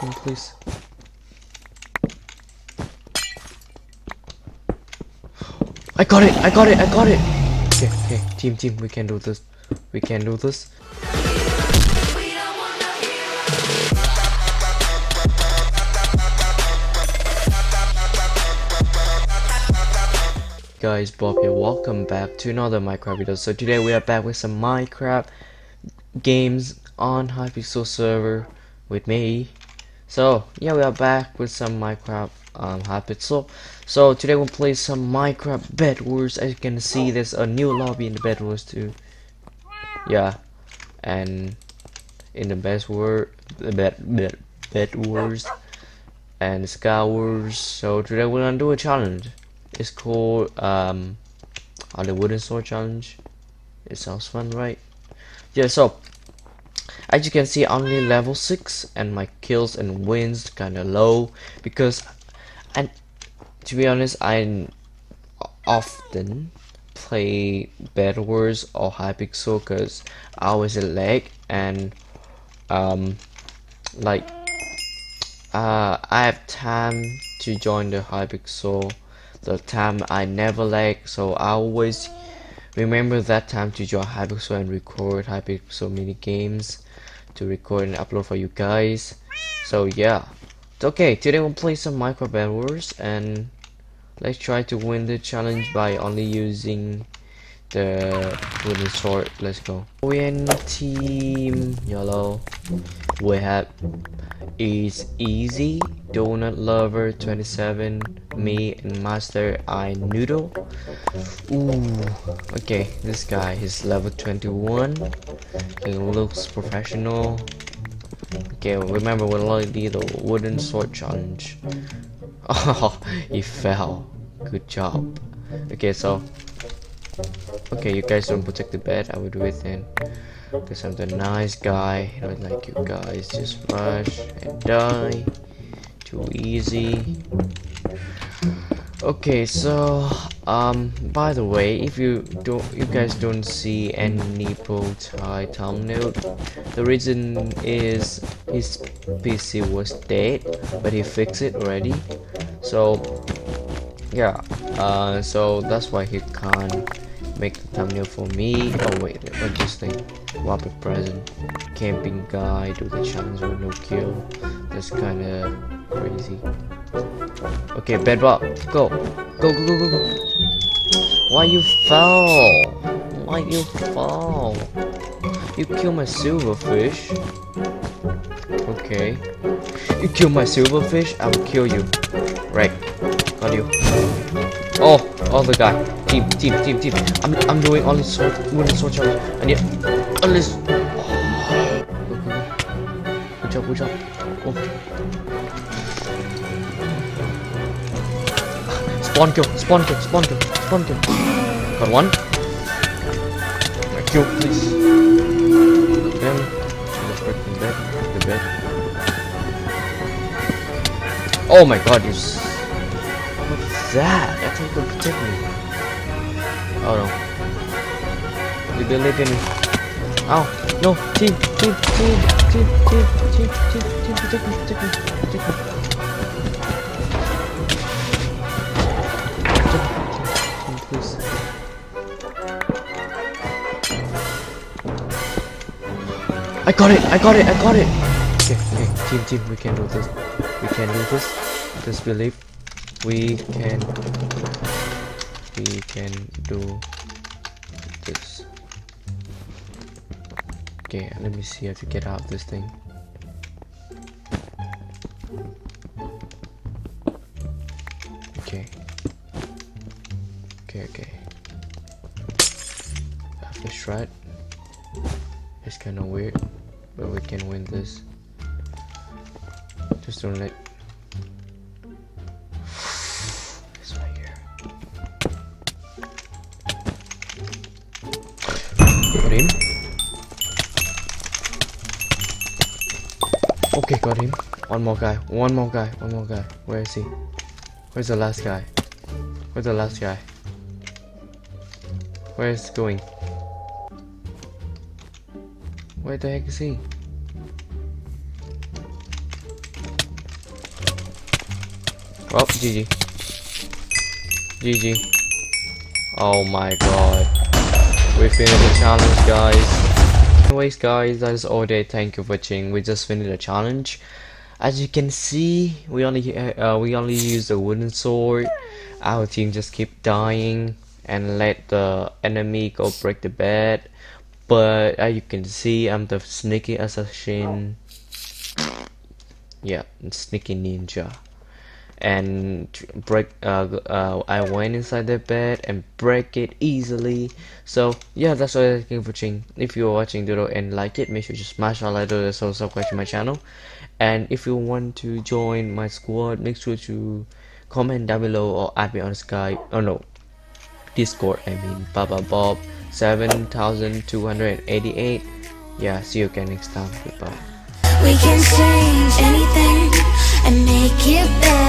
team, please? I got it! I got it! I got it! Okay, okay, team, we can do this. We can do this. Guys, Bob here. Welcome back to another Minecraft video. So today we are back with some Minecraft games on Hypixel server with me. So yeah, we are back with some Minecraft Hypixel. So today we'll play some Minecraft Bed Wars. As you can see, there's a new lobby in the Bed Wars too. Yeah, and in the Bed Wars and Sky Wars. So today we're gonna do a challenge. It's called the wooden sword challenge. It sounds fun, right? Yeah, so as you can see, only level 6 and my kills and wins kinda low because, and to be honest, I often play Bed Wars or Hypixel because I always lag and I have time to join the Hypixel. The time I never lag, so I always remember that time to join Hypixel and record Hypixel mini games to record and upload for you guys. So yeah, it's okay. Today we'll play some Minecraft Bed Wars and let's try to win the challenge by only using the wooden sword. Let's go. We're in team yellow. We have is easy, donut lover 27, me, and master I noodle. Ooh, okay, this guy is level 21. He looks professional. Okay, remember when I did the wooden sword challenge. Oh, he fell. Good job. Okay, so okay, you guys don't protect the bed. I will do it then. Because I'm the nice guy. I don't like you guys. Just rush and die. Too easy. Okay, so by the way, if you guys don't see any bow tie thumbnail, the reason is his PC was dead, but he fixed it already. So yeah, so that's why he can't make the thumbnail for me. Oh wait, what this thing? Whopper present. Camping guy, do the challenge with no kill. That's kinda crazy. Okay, bedrock, go. Go. Why you fall? Why you fall? You kill my silverfish. Okay. You kill my silverfish, I will kill you. Right. Got you. Oh, other guy. Team. I'm doing all this wooden sword challenge. I need all this. Oh. Good job. Oh. Spawn kill. Got one. Kill, please. Then let's break the bed. Oh my God, you. What's that? I think it'll protect me. Oh no. You believe in me. Ow. No. Team. Protect me. Team, please. I got it. Okay. Team, we can do this. Just believe. We can do this. Okay, let me see how to get out of this thing. Okay. After this shred, it's kind of weird, but we can win this. Just don't let. Okay, got him. One more guy. Where is he? Where's the last guy? Where is he going? Where the heck is he? Well, GG. GG. Oh my god. We finished the challenge, guys. Anyways, guys, that is all day. Thank you for watching. We just finished the challenge. As you can see, we only used a wooden sword. Our team just kept dying and let the enemy go break the bed. But as you can see, I'm the sneaky assassin. Yeah, sneaky ninja. And I went inside the bed and break it easily. So yeah, that's all. Thank you for watching. If you're watching the video and like it, make sure you smash that like button, so subscribe to my channel. And if you want to join my squad, make sure to comment down below or add me on Sky. Oh no, Discord. I mean, Baba Bob 7288. Yeah, see you again next time. Goodbye. We can change anything and make it better.